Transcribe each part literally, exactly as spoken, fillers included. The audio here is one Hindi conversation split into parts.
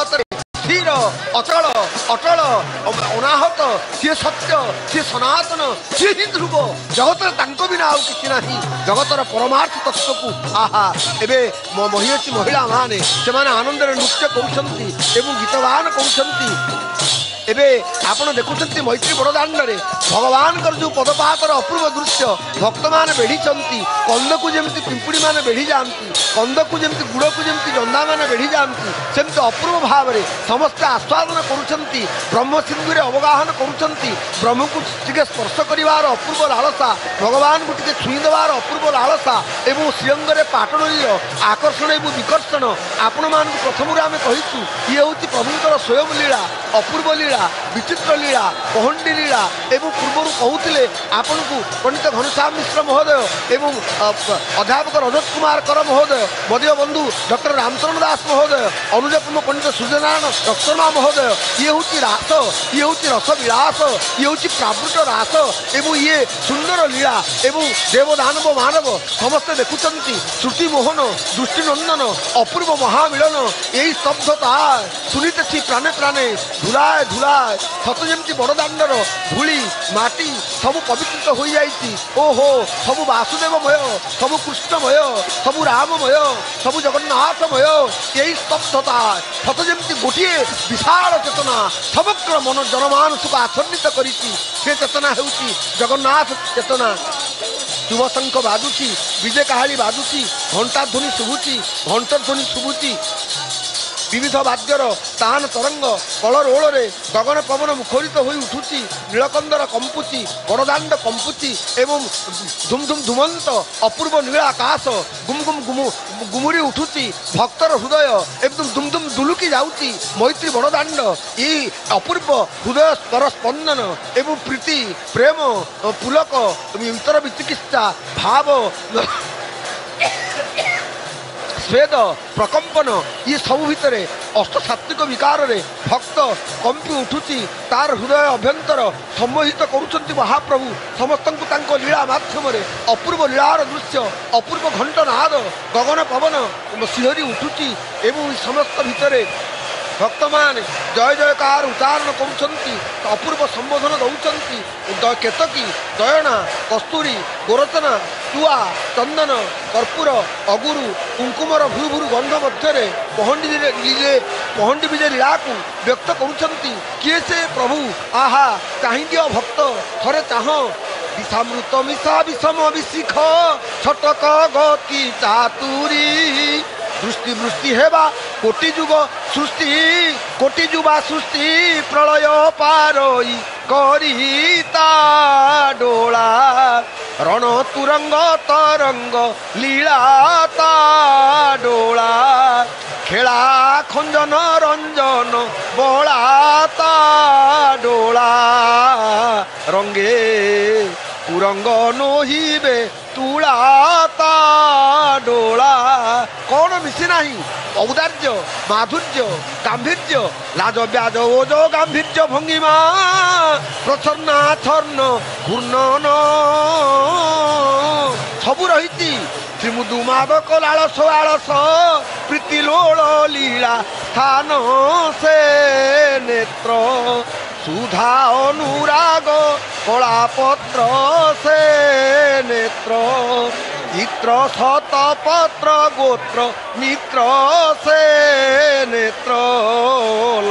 स्थिर अचल अटल अनाहत सी सत्य सी सनातन सी ही ध्रुव जगत बिना आउ कि नहीं जगतर परमार्थ तत्व को आहा एबे महिषी महिला माने से आनंद नृत्य करतगान कर देखुं मैत्री बड़दाण्डे भगवान जो पदपातर अपूर्व दृश्य भक्त मान बेढ़ी कंद को जमी पिंपुड़ी मान बेढ़ी जाती कंद को जमी गुड़ को जमी जंदा मान बेढ़ी जाती सेमती अपूर्व भाव में समस्त आस्वादन करुँच ब्रह्मसिंधुरे अवगाहन करुँच ब्रह्म को टे स्पर्श करार अपूर्व लालसा भगवान को टे छुईदेवार अपूर्व लालसा एवं श्रीअंगे पाटनर आकर्षण एवं विकर्षण आपण मान प्रथम आम कहूँ ये हूँ प्रभुंर स्वयं लीला अपूर्व लीला विचित्र लीला कहंडी लीला एवं पूर्वर कहते आपण को पंडित घनश्याम मिश्र महोदय एवं अध्यापक रजत कुमार कर महोदय मदीय बंधु डॉक्टर रामचरण दास महोदय अनुजपूर्ण पंडित सूर्यनारायण डॉक्टरमा महोदय ये हूँ रास ये हूँ रस विलास ये हूँ प्रावृत रास एवं ये सुंदर लीला एवं देवदानव मानव समस्ते देखुं श्रुति मोहन दृष्टिनंदन अपूर्व महामिलन यही शब्दता सुनीते सी प्राणे प्राणे धुलाए धुलाए सत जमी बड़दाण्डर धूली माटी सबू पवित्रित हो जाती ओहो सबू वासुदेवमय सबू कृष्णमय सबू राममय सबू जगन्नाथमय यही शब्दता सत जमी गोटे विशाल चेतना समग्र मन जनमानस को आचन्वित कर चेतना हूँ जगन्नाथ चेतना युवशंख बाजुची विजय कहाली बाजुची घंटा ध्वनि शुभुची घंटर ध्वनि शुभुची विविध वाद्यर तान तरंग कलरोल में गगन पवन मुखरित हो उठुची नीलकंदर कंपुची बड़दाण्ड कंपुची एवं धुमधुम धुमंत अपूर्व नील आकाश गुमगुम गुम गुमुरी उठुची भक्तर हृदय एकदम दुमदुम दुलुकी जाऊँगी मैत्री बड़दाण्ड यही अपूर्व हृदय स्तर स्पंदन एवं प्रीति प्रेम पुलक इतर विचिकित्सा भाव स्वेद प्रकम्पन ये सब भितर अष्टसात्विक विकार रे भक्त कंपी उठुची तार हृदय अभ्यंतर सम्मोहित करुँच महाप्रभु समस्त को लीला माध्यम अपूर्व लीलार दृश्य अपूर्व घंटनाद गगन पवन शिहरी उठुची एवं समस्त भितर भक्त मान जय जयकार उच्चारण कर अपूर्व संबोधन दौरान केतकी दयना कस्तूरी गोरचना तुआ चंदन कर्पूर अगुरु कुंकुमर भुरु भुरु गंध मध्य पहंडी लीले पहंडी विजय लीला को व्यक्त करुँचे से प्रभु आहा चाह दियो भक्त थरे चाह विषामृत मिशा विषम विशिख छटक गति चातुरी दृष्टि वृष्टि हेबा कोटि जुग सृष्टि कोटि जुबा सृष्टि प्रलय पारोई करिता डोला रण तुरंग तरंग लीला ता डोला खेला खंजन रंजन बोला ता डोला रंगे तुरंग नोहिबे तुला ता डोला कौन मिशी नहीं औदार्य माधुर्य गांभीर्य लाज ब्याज ओज गांभीर्य भंगिमा प्रसन्ना छर्ण घूर्णन सबू रही त्रिमुदु मादक लालस आलस प्रीति लोल लीला स्थान से नेत्र सुधा अनुराग कलापत्र से नेत्र इत्र शतपत्र गोत्र मित्र से नेत्र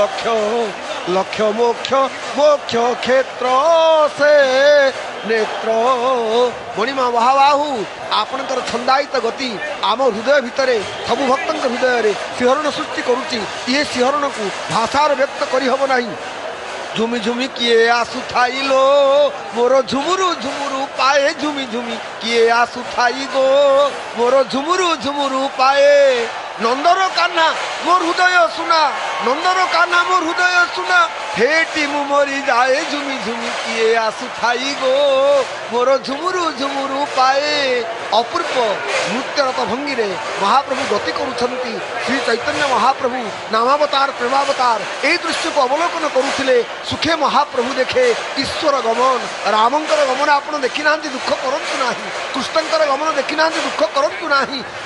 लक्ष्य लक्ष्य मोक्ष मोक्ष क्षेत्र से नेत्र मणिमा महाबाहू आपणकर छंदायित गति आम हृदय भितर सबू भक्त हृदय में शिहरण सृष्टि करुँची ये शिहरण को भाषार व्यक्त करहब ना झुमि झुमि किए आसु थाई लो मोर झुमुरु झुमुरु पाए झुमि झुमि किए आसु थाई गो मोर झुमुरु झुमुरु पाए नंदर कान्हा मोर हृदय सुना नंदर कान्हा मोर हृदय सुना हे टीमु मोरी जाए झुमि झुमि किए आसु थाई गो मोर झुमुरु झुमुरु पाए अपूर्व नृत्यरत भंगी में महाप्रभु गति करुँच श्री चैतन्य महाप्रभु नामावतार प्रेमावतार यही दृश्य को अवलोकन करुले सुखे महाप्रभु देखे ईश्वर गमन रामंर गमन आप देखी ना दुख करूँ ना कृष्णकर गमन देखी ना दुख करूँ ना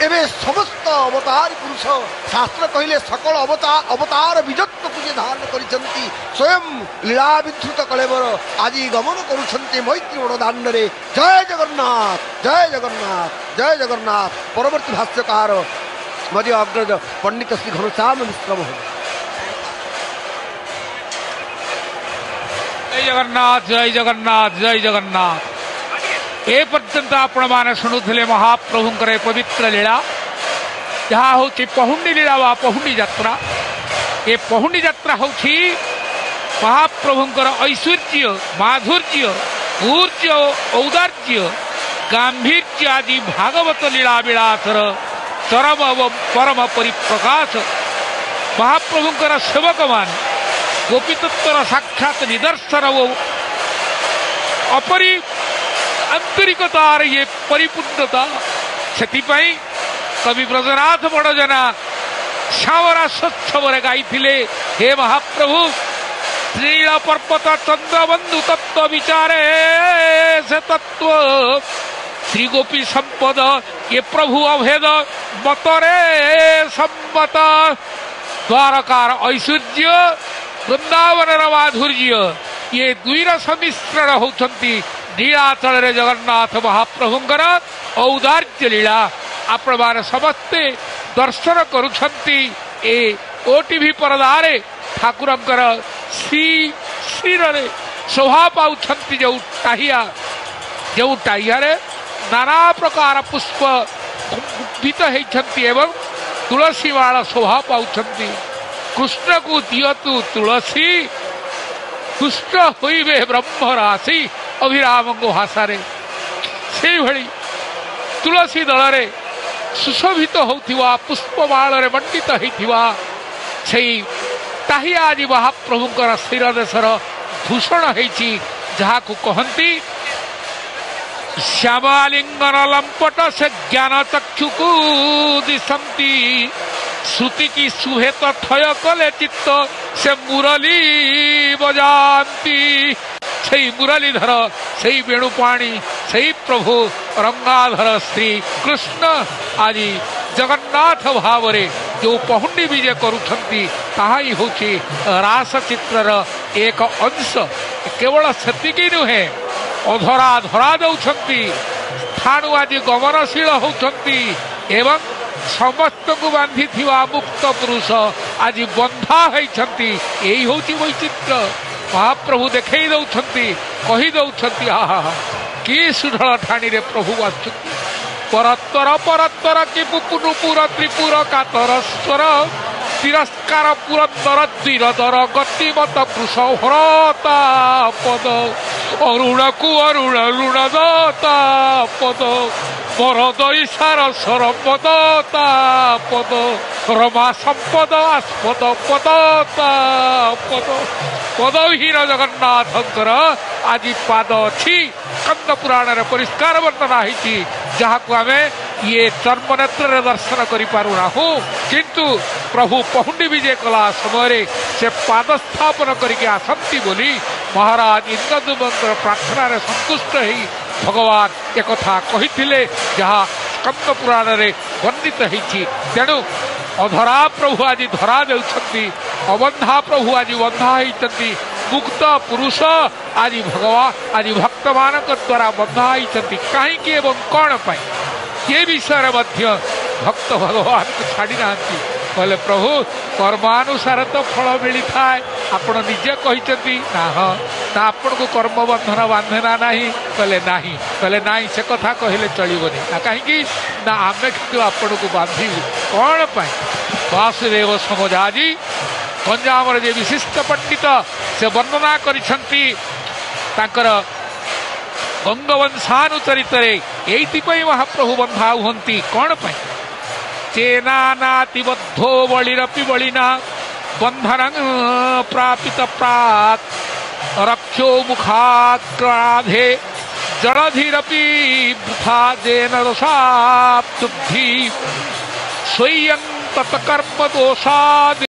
एवं समस्त अवतार पुरुष शास्त्र कहले सकल अवतार अवतार बीजत्व पूजे धारण कर स्वयं लीला विधृत कलेवर आज गमन करुँच मैत्री बड़दाण्डे जय जगन्नाथ जय जगन्नाथ जय जगन्नाथ। परवर्ती भाष्यकार मध्य अग्रज पंडित श्री घनश्याम मिश्र महोदय। जय जगन्नाथ जय जगन्नाथ जय जगन्नाथ। ए पर्यंत आपण माने सुणुथिले महाप्रभुंकर पवित्र लीला जहाँ हूँ पहुंडी लीला वा पहुंडी यात्रा। ये पहुंडी यात्रा हूँ महाप्रभुंकर ऐश्वर्य माधुर्य ऊर्जा औदार्य गांभीर्य आदि भागवत लीला विलासर चरम एवं परम परिप्रकाश। महाप्रभुंकर सेवक मान गोपीतत्वर साक्षात निदर्शन वो अपरि आंतरिकतार ये परिपूर्णता से कवि ब्रजनाथ बड़जना श्यामरा स्वच्छवर गाई थिले हे महाप्रभु श्रीला पर्वत चंद्रबंधु तत्व विचारे से तत्व श्री गोपी संपद ये प्रभु अभेद मतरे सम्मत द्वारकार ऐश्वर्य वृंदावन माधुर्य ये दुईर सम्मिश्रण होती नीलाचल जगन्नाथ महाप्रभुंकर औदार्य लीला आपण मैंने समस्ते दर्शन करुंचंती। ए ओटीवी परदारे ठाकुरंकर श्री श्रीरे शोभा पाउंचंती जो टाहिया जो टाहियारे नाना प्रकार पुष्प कुंभित होती एवं तुलसी माला शोभा पाउंचंती। कृष्ण को दियो तू तुलसी कृष्ण हुई वे ब्रह्म राशि अभिराम हासारे से भली तुलसी दलरे सुशोभित तो होता पुष्पमाल मंडित तो होता से ताहिया आदि महाप्रभुंकर शिरदेशर भूषण होती जहाँ को कहती श्यामालिंगन लंपट से ज्ञान चक्षुकू दिशंती श्रुति की सुहेत थय कले चित्त से मुरली बजाती से मुरलीधर से वेणुपाणी से प्रभु रंगाधर श्री कृष्ण आदि जगन्नाथ भाव रे जो पहुंडी विजय करुँचंती ताही होची रास चित्रर एक अंश। केवल सेतिकी नुहे अधरा धरा दौंती ठाणु आदि गमनशील होती एवं समस्त को बांधि मुक्त पुरुष आज बंधा होती यही हूँ वैचित्र। महाप्रभु देखे दौरान कही दौरान हा हा हा कि सुढ़ल ठाणी रे प्रभु आसुच परत्तर परत्तर कि पुपुनुपुर त्रिपुर कातर स्वर तिरस्कार पुरंदर तिरदर गतिमत वृषभरता पद अरुण कु अरुण ऋणदता पद बरद ईशार सरपदता पद रमा संपद आस्पद पदता पद पदहीन जगन्नाथंकर आदि पाद अच्छी कंद पुराण रे परिष्कार वर्णना होती जहाँ को आम ये चर्मनेत्र दर्शन करूना किंतु प्रभु पहुंडी विजय कला समय से पाद स्थापन करके आसंती बोली महाराज इंद्रदुमंत्र प्रार्थना रे संतुष्ट ही भगवान एक कथा कही जहाँ स्कंद पुराण रे वर्णित होती। तेणु अधरा प्रभु आज धरा देउछंती अबंधा प्रभु आज बंधा होती मुक्त पुरुष आज भगवान आज भक्त मान द्वारा बंधा होती कहीं एवं कौन पाई ये विषय भक्त भगवान को छाड़ी ना कहले प्रभु कर्मानुसार तो फल मिली थाए आपण निजे कहते ना हाँ ना आपण को कर्मबंधन बांधना नहीं कहले ना कहले ना से कथा कहले चलबनी ना कहीं ना आम कि आपण को बांधीबू कौन पाई। वासुदेव समजाजी गंजाम जे विशिष्ट पंडित से वर्णना कर गंगवंशानुचरित यही महाप्रभु बंधा हंती कौन पाई चेनानातिबद्धो बलिरपि बलिना बंधनं प्रापित प्रात रक्षो मुखाग्राधे जड़धीरपि भाजेन रसात् तुद्धि स्वयं तत्कर्म दोषाद्।